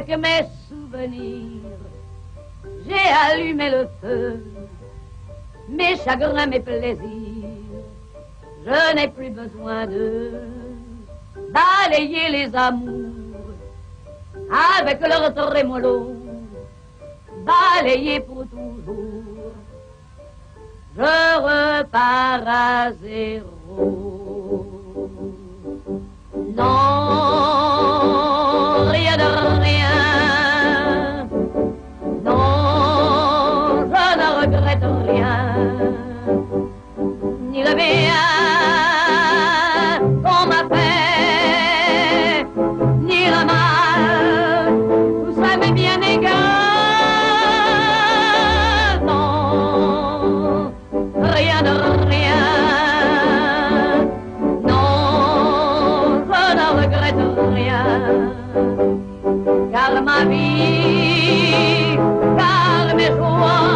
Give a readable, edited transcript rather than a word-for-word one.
avec mes souvenirs. J'ai allumé le feu, mes chagrins, mes plaisirs. Je n'ai plus besoin de balayer les amours avec leur trémolo, balayer pour toujours. Je repars à zéro. Non, rien de rien. Non, je ne regrette rien. Ni le bien qu'on m'a fait, ni le mal, tout ça m'est bien égal. Non, rien de rien. Car ma vie, car mes joies